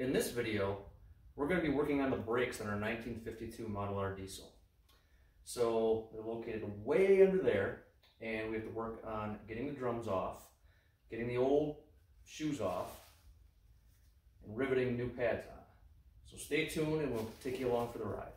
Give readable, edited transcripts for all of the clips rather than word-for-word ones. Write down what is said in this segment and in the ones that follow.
In this video, we're going to be working on the brakes on our 1952 Model R diesel. So they're located way under there, and we have to work on getting the drums off, getting the old shoes off, and riveting new pads on. So stay tuned and we'll take you along for the ride.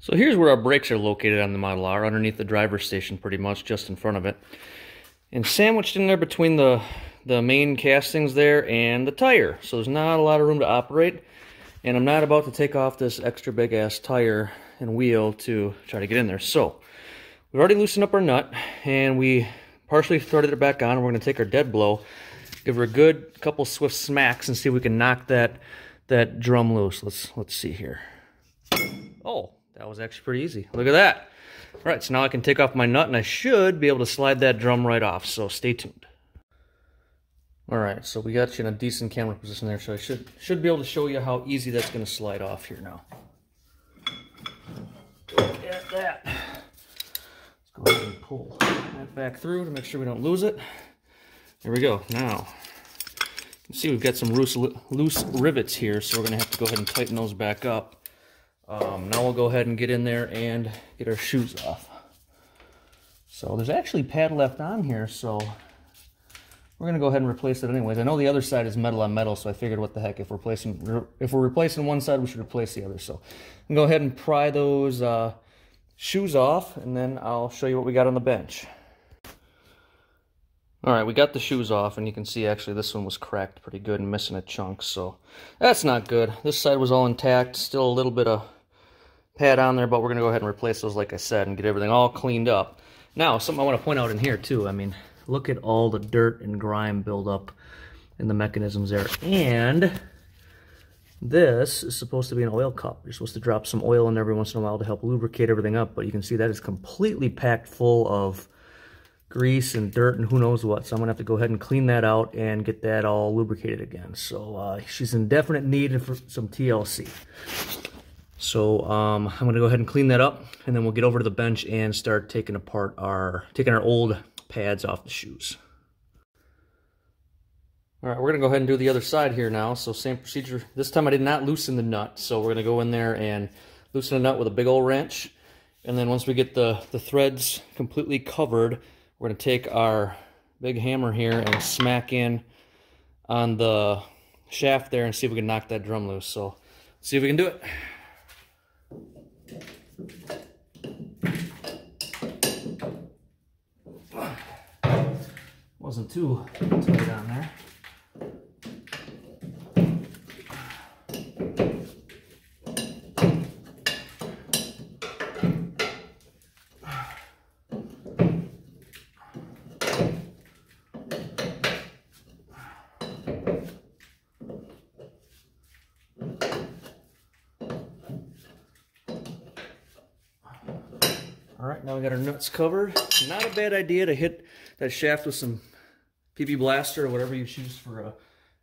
So here's where our brakes are located on the Model R, underneath the driver's station pretty much, just in front of it. And sandwiched in there between the main castings there and the tire. So there's not a lot of room to operate. And I'm not about to take off this extra big ass tire and wheel to try to get in there. So we've already loosened up our nut and we partially threaded it back on. We're going to take our dead blow, give her a good couple swift smacks and see if we can knock that drum loose. Let's see here. Oh. That was actually pretty easy. Look at that. All right, so now I can take off my nut and I should be able to slide that drum right off, so stay tuned. All right, so we got you in a decent camera position there, so I should be able to show you how easy that's going to slide off here now. Look at that. Let's go ahead and pull that back through to make sure we don't lose it. There we go. Now, you can see we've got some loose rivets here, so we're going to have to go ahead and tighten those back up. Now we'll go ahead and get in there and get our shoes off. So there's actually pad left on here, so we're going to go ahead and replace it anyways. I know the other side is metal on metal, so I figured what the heck, if we're replacing one side, we should replace the other. So I'm going to go ahead and pry those shoes off, and then I'll show you what we got on the bench. Alright, we got the shoes off, and you can see actually this one was cracked pretty good and missing a chunk, so that's not good. This side was all intact, still a little bit of pad on there, but we're going to go ahead and replace those like I said and get everything all cleaned up. Now, something I want to point out in here too, I mean, look at all the dirt and grime build up in the mechanisms there. And this is supposed to be an oil cup. You're supposed to drop some oil in every once in a while to help lubricate everything up, but you can see that is completely packed full of grease and dirt and who knows what, so I'm gonna have to go ahead and clean that out and get that all lubricated again. So she's in definite need for some TLC, so I'm gonna go ahead and clean that up, and then we'll get over to the bench and start taking our old pads off the shoes. All right, we're gonna go ahead and do the other side here now. So same procedure. This time I did not loosen the nut, so we're gonna go in there and loosen the nut with a big old wrench, and then once we get the threads completely covered, we're going to take our big hammer here and smack in on the shaft there and see if we can knock that drum loose. So, let's see if we can do it. Wasn't too tight on there. Alright, now we got our nuts covered. Not a bad idea to hit that shaft with some PB blaster or whatever you choose for a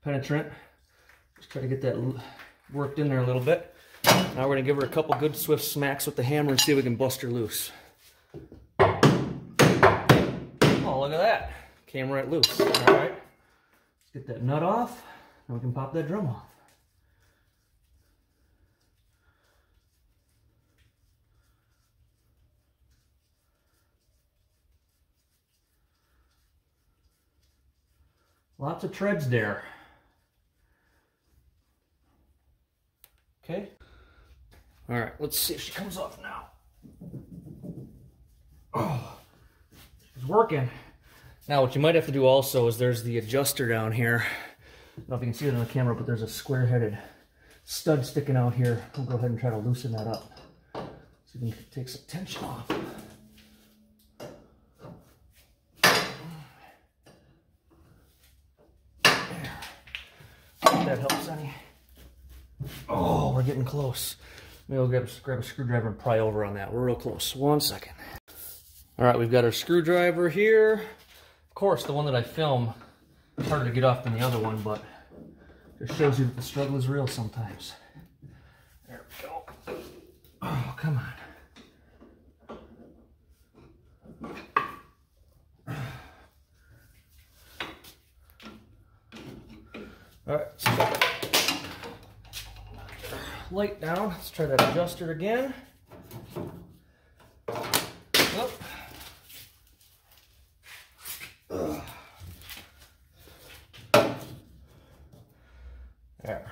penetrant. Just try to get that worked in there a little bit. Now we're going to give her a couple good swift smacks with the hammer and see if we can bust her loose. Oh, look at that. Came right loose. Alright, let's get that nut off and we can pop that drum off. Lots of treads there. Okay. All right, let's see if she comes off now. Oh, she's working. Now, what you might have to do also is there's the adjuster down here. I don't know if you can see it on the camera, but there's a square-headed stud sticking out here. We'll go ahead and try to loosen that up so you can take some tension off. That helps any. Oh, we're getting close. Maybe I'll grab a screwdriver and pry over on that. We're real close. 1 second. All right, we've got our screwdriver here. Of course, the one that I film is harder to get off than the other one, but it shows you that the struggle is real sometimes. There we go. Oh, come on. All right, so light down. Let's try that adjuster again. Oh. There.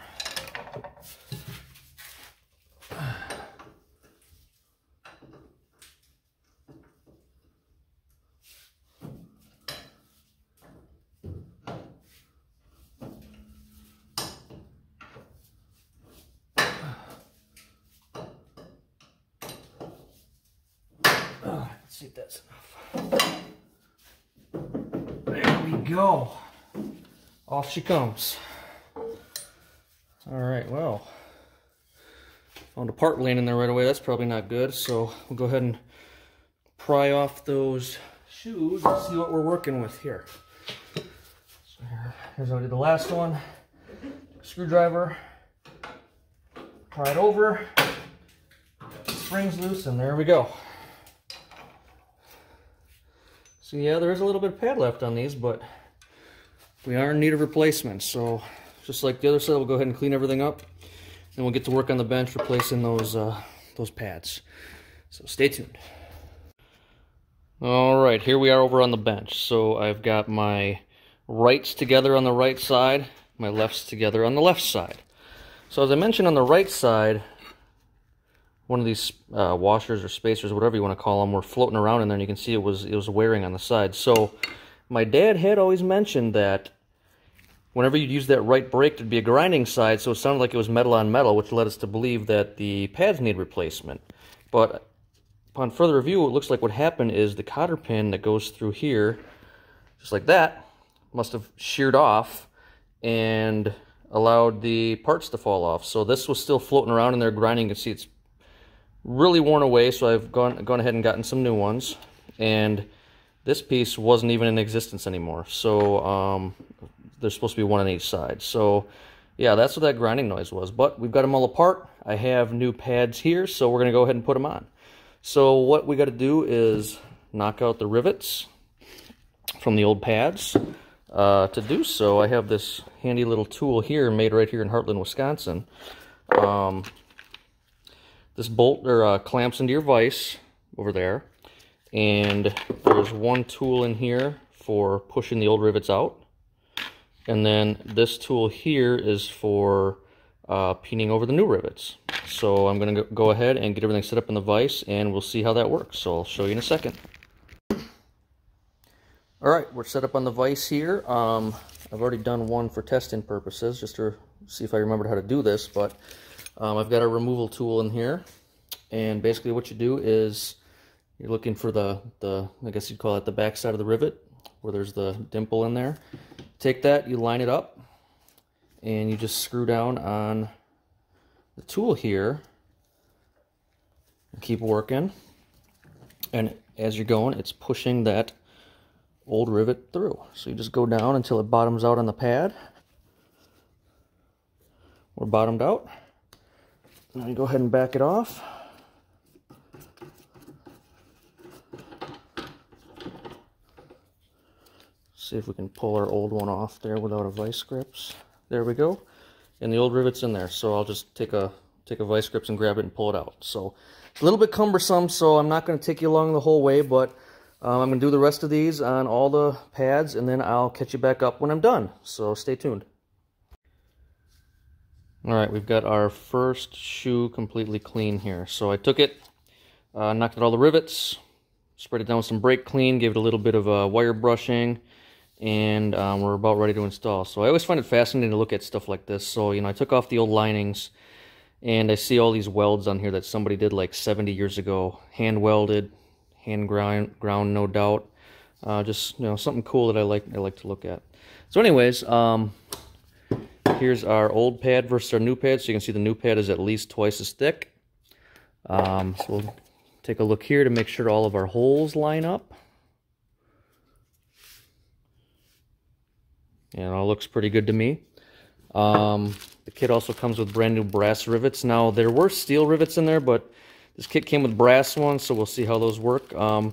See if that's enough. There we go. Off she comes. All right, well, found a part laying in there right away. That's probably not good. So we'll go ahead and pry off those shoes and see what we're working with here. So here's how I did the last one. Screwdriver, pry it over, springs loose, and there we go. So yeah, there is a little bit of pad left on these, but we are in need of replacement. So just like the other side, we'll go ahead and clean everything up, and we'll get to work on the bench replacing those pads. So stay tuned. All right, here we are over on the bench. So I've got my rights together on the right side, my lefts together on the left side. So as I mentioned, on the right side, one of these washers or spacers, whatever you want to call them, were floating around in there, and you can see it was wearing on the side. So my dad had always mentioned that whenever you'd use that right brake, there'd be a grinding side, so it sounded like it was metal on metal, which led us to believe that the pads need replacement. But upon further review, it looks like what happened is the cotter pin that goes through here, just like that, must have sheared off and allowed the parts to fall off. So this was still floating around in there grinding. You can see it's really worn away, so I've gone ahead and gotten some new ones, and this piece wasn't even in existence anymore. So there's supposed to be one on each side. So yeah, that's what that grinding noise was, but we've got them all apart. I have new pads here, so we're gonna go ahead and put them on. So what we got to do is knock out the rivets from the old pads. To do so, I have this handy little tool here made right here in Hartland, Wisconsin. This bolt or clamps into your vise over there, and there's one tool in here for pushing the old rivets out, and then this tool here is for peening over the new rivets. So I'm going to go ahead and get everything set up in the vise, and we'll see how that works. So I'll show you in a second. All right, we're set up on the vise here. I've already done one for testing purposes, just to see if I remembered how to do this, but I've got a removal tool in here, and basically what you do is you're looking for the I guess you'd call it the back side of the rivet, where there's the dimple in there. Take that, you line it up, and you just screw down on the tool here and keep working. And as you're going, it's pushing that old rivet through. So you just go down until it bottoms out on the pad. We're bottomed out. Now you go ahead and back it off. See if we can pull our old one off there without a vice grips. There we go. And the old rivet's in there, so I'll just take a vice grips and grab it and pull it out. So it's a little bit cumbersome, so I'm not going to take you along the whole way, but I'm going to do the rest of these on all the pads, and then I'll catch you back up when I'm done. So stay tuned. All right, we've got our first shoe completely clean here. So I took it, knocked out all the rivets, sprayed it down with some brake clean, gave it a little bit of wire brushing, and we're about ready to install. So I always find it fascinating to look at stuff like this. So, you know, I took off the old linings, and I see all these welds on here that somebody did like 70 years ago, hand welded, hand ground, no doubt. Just, you know, something cool that I like to look at. So anyways, here's our old pad versus our new pad. So you can see the new pad is at least twice as thick. So we'll take a look here to make sure all of our holes line up. And it all looks pretty good to me. The kit also comes with brand new brass rivets. Now, there were steel rivets in there, but this kit came with brass ones, so we'll see how those work. I'll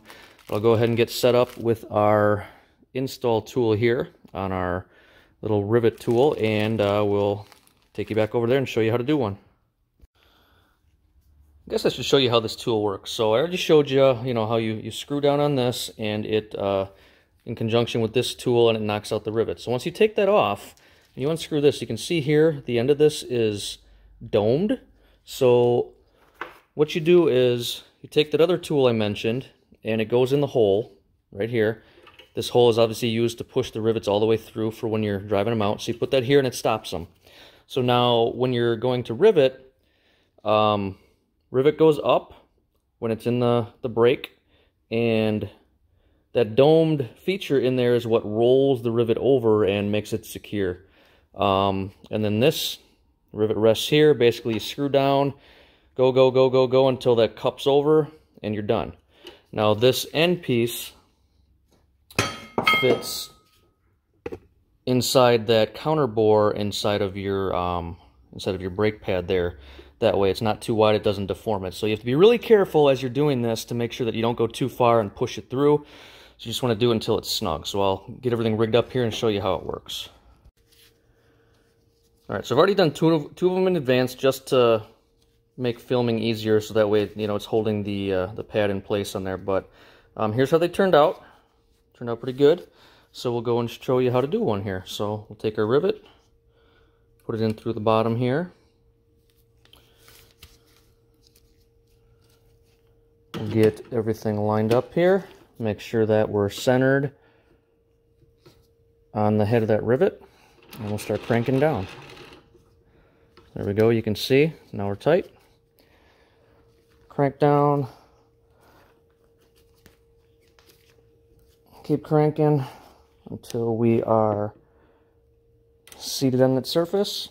go ahead and get set up with our install tool here on our little rivet tool, and we'll take you back over there and show you how to do one. I guess I should show you how this tool works. So I already showed you, how you screw down on this, and it, in conjunction with this tool, and it knocks out the rivet. So once you take that off, and you unscrew this, you can see here, the end of this is domed. So what you do is you take that other tool I mentioned, and it goes in the hole right here. This hole is obviously used to push the rivets all the way through for when you're driving them out. So you put that here and it stops them. So now when you're going to rivet, rivet goes up when it's in the brake, and that domed feature in there is what rolls the rivet over and makes it secure. And then this rivet rests here. Basically, you screw down, go, go, go, go, go until that cups over, and you're done. Now, this end piece fits inside that counter bore inside of your brake pad there. That way it's not too wide, it doesn't deform it. So you have to be really careful as you're doing this to make sure that you don't go too far and push it through. So you just want to do it until it's snug. So I'll get everything rigged up here and show you how it works. All right, so I've already done two of them in advance just to make filming easier, so that way it's holding the pad in place on there. But here's how they turned out. Turned out pretty good. So we'll go and show you how to do one here. So we'll take our rivet, put it in through the bottom here. Get everything lined up here. Make sure that we're centered on the head of that rivet, and we'll start cranking down. There we go, you can see, now we're tight. Crank down. Keep cranking until we are seated on that surface.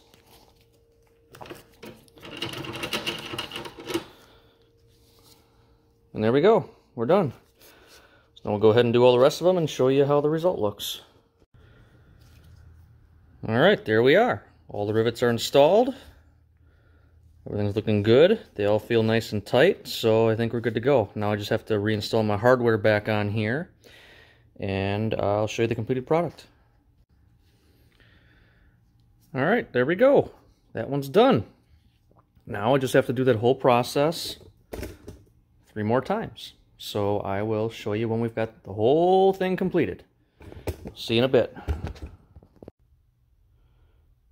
And there we go, we're done. So now we'll go ahead and do all the rest of them and show you how the result looks. All right, there we are. All the rivets are installed. Everything's looking good. They all feel nice and tight, so I think we're good to go. Now I just have to reinstall my hardware back on here, and I'll show you the completed product. All right, there we go. That one's done. Now I just have to do that whole process 3 more times. So I will show you when we've got the whole thing completed. See you in a bit.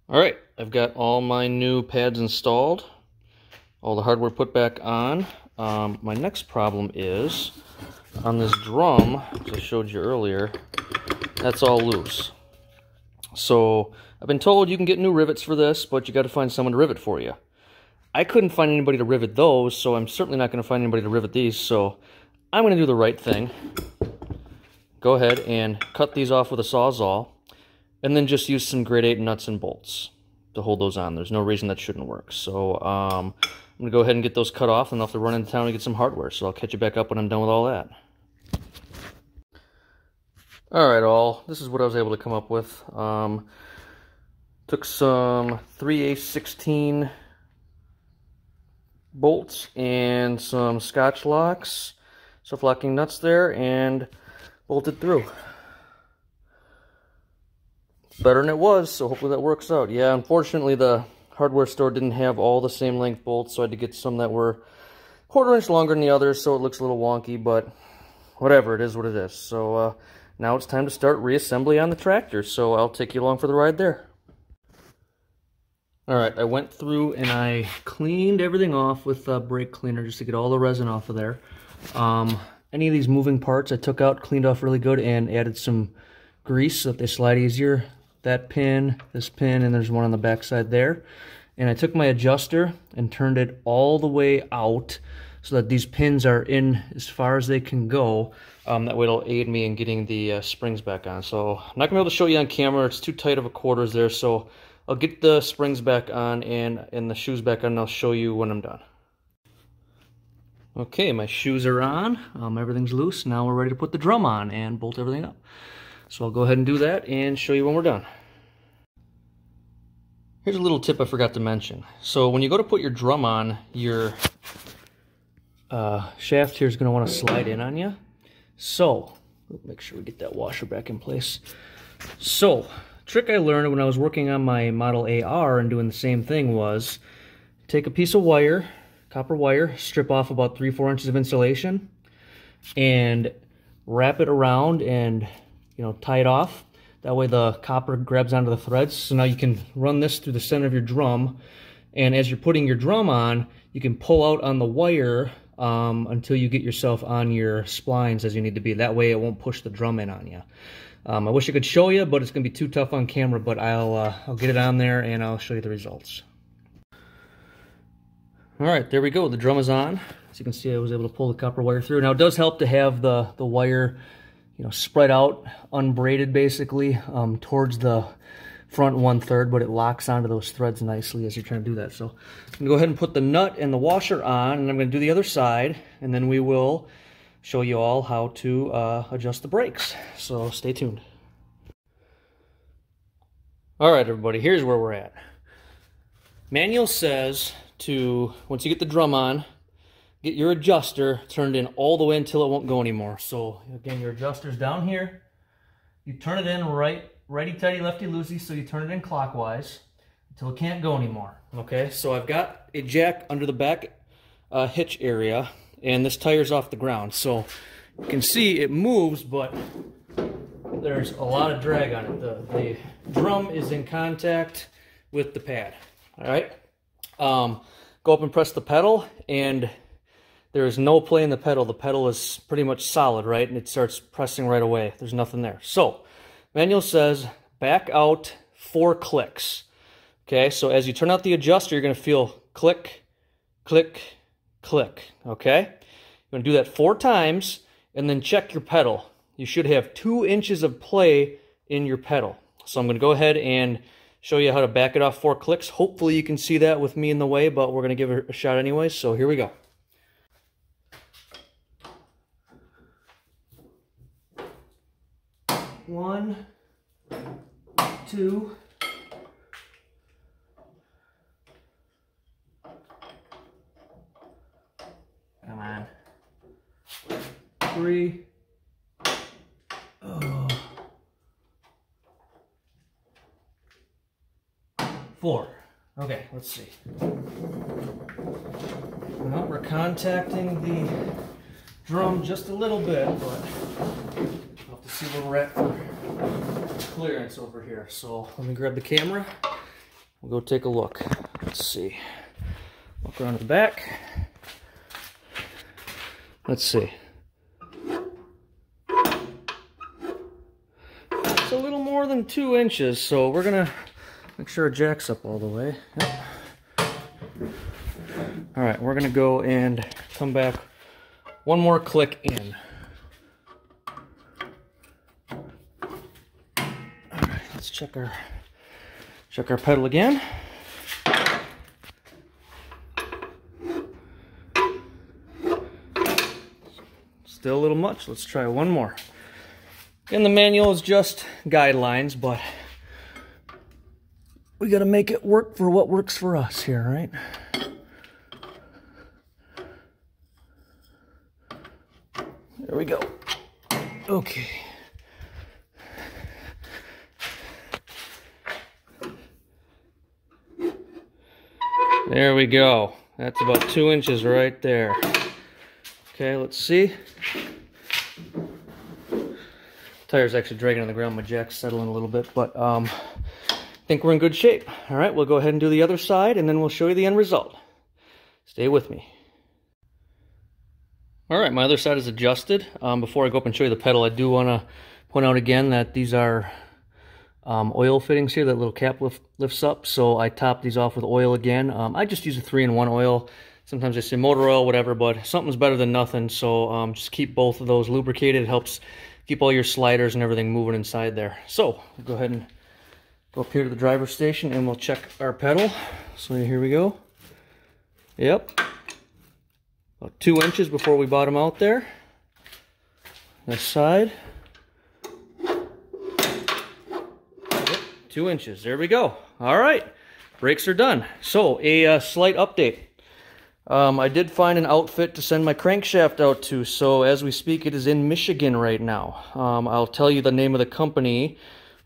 All right, I've got all my new pads installed, all the hardware put back on. My next problem is on this drum, which I showed you earlier, that's all loose. So I've been told you can get new rivets for this, but you got to find someone to rivet for you. I couldn't find anybody to rivet those, so I'm certainly not going to find anybody to rivet these, so I'm going to do the right thing. Go ahead and cut these off with a Sawzall, and then just use some grade 8 nuts and bolts to hold those on. There's no reason that shouldn't work. So I'm going to go ahead and get those cut off, and I'll have to run into town and get some hardware, so I'll catch you back up when I'm done with all that. All right, all. This is what I was able to come up with. Took some 3/16 bolts and some Scotch locks, self-locking nuts there, and bolted through. Better than it was, so hopefully that works out. Yeah, unfortunately the hardware store didn't have all the same length bolts, so I had to get some that were 1/4 inch longer than the others, so it looks a little wonky, but whatever, it is what it is. So now it's time to start reassembly on the tractor, so I'll take you along for the ride there. All right, I went through and I cleaned everything off with a brake cleaner just to get all the resin off of there. Any of these moving parts I took out, cleaned off really good, and added some grease so that they slide easier. That pin, this pin, and there's one on the back side there. And I took my adjuster and turned it all the way out so that these pins are in as far as they can go. That way it'll aid me in getting the springs back on. So I'm not going to be able to show you on camera. It's too tight of a quarters there, so I'll get the springs back on and the shoes back on, and I'll show you when I'm done. Okay, my shoes are on, everything's loose. Now we're ready to put the drum on and bolt everything up. So I'll go ahead and do that and show you when we're done. Here's a little tip I forgot to mention. So when you go to put your drum on, your shaft here is going to want to slide in on you. So, make sure we get that washer back in place. So, trick I learned when I was working on my Model AR and doing the same thing was, take a piece of wire, copper wire, strip off about 3-4 inches of insulation, and wrap it around and, you know, tie it off. That way the copper grabs onto the threads. So now you can run this through the center of your drum, and as you're putting your drum on, you can pull out on the wire until you get yourself on your splines as you need to be. That way it won't push the drum in on you. I wish I could show you, but it's going to be too tough on camera, but I'll get it on there and I'll show you the results. Alright, there we go. The drum is on. As you can see, I was able to pull the copper wire through. Now it does help to have the wire, you know, spread out, unbraided basically, towards the front 1/3, but it locks onto those threads nicely as you're trying to do that. So I'm gonna go ahead and put the nut and the washer on, and I'm gonna do the other side, and then we will show you all how to adjust the brakes. So stay tuned. All right, everybody, here's where we're at. Manual says to, once you get the drum on, get your adjuster turned in all the way until it won't go anymore. So again, your adjuster's down here. You turn it in right, righty-tighty, lefty-loosey, so you turn it in clockwise until it can't go anymore. Okay, so I've got a jack under the back hitch area, and this tire's off the ground. So you can see it moves, but there's a lot of drag on it. The drum is in contact with the pad, all right? Go up and press the pedal, and there is no play in the pedal. The pedal is pretty much solid, right? And it starts pressing right away. There's nothing there. So, manual says back out 4 clicks. Okay, so as you turn out the adjuster, you're going to feel click, click, click. Okay? You're going to do that 4 times and then check your pedal. You should have 2 inches of play in your pedal. So I'm going to go ahead and show you how to back it off 4 clicks. Hopefully you can see that with me in the way, but we're going to give it a shot anyway. So here we go. One, two, come on, three, oh, 4. Okay, let's see. Well, we're contacting the drum just a little bit, but I'll have to see where we're at for clearance over here. So let me grab the camera. We'll go take a look. Let's see. Look around to the back. Let's see. It's a little more than 2 inches, so we're gonna make sure it jacks up all the way. Yep. All right, we're gonna go and come back 1 more click in. Let's check our pedal again. Still a little much. Let's try 1 more. And the manual is just guidelines, but we got to make it work for what works for us here, right? There we go. Okay. There we go. That's about 2 inches right there. Okay, let's see. Tire's actually dragging on the ground. My jack's settling a little bit, but I think we're in good shape. All right, we'll go ahead and do the other side, and then we'll show you the end result. Stay with me. All right, my other side is adjusted. Before I go up and show you the pedal, I do want to point out again that these are oil fittings here. That little cap lifts up, so I top these off with oil again. I just use a 3-in-1 oil. Sometimes I say motor oil, whatever, but something's better than nothing, so just keep both of those lubricated. It helps keep all your sliders and everything moving inside there. So we'll go ahead and go up here to the driver's station, and we'll check our pedal. So here we go. Yep. about 2 inches before we bottom out there. This side. 2 inches. There we go. All right. Brakes are done. So a slight update. I did find an outfit to send my crankshaft out to, so as we speak it is in Michigan right now. I'll tell you the name of the company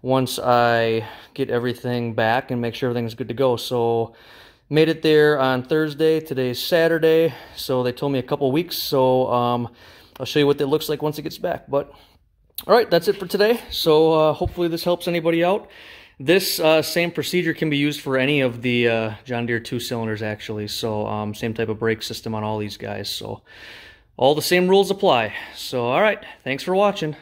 once I get everything back and make sure everything's good to go. So made it there on Thursday, today's Saturday, so they told me a couple weeks, so I'll show you what it looks like once it gets back. But all right, that's it for today. So hopefully this helps anybody out. This same procedure can be used for any of the John Deere 2-cylinders, actually. So same type of brake system on all these guys. So all the same rules apply. So all right, thanks for watching.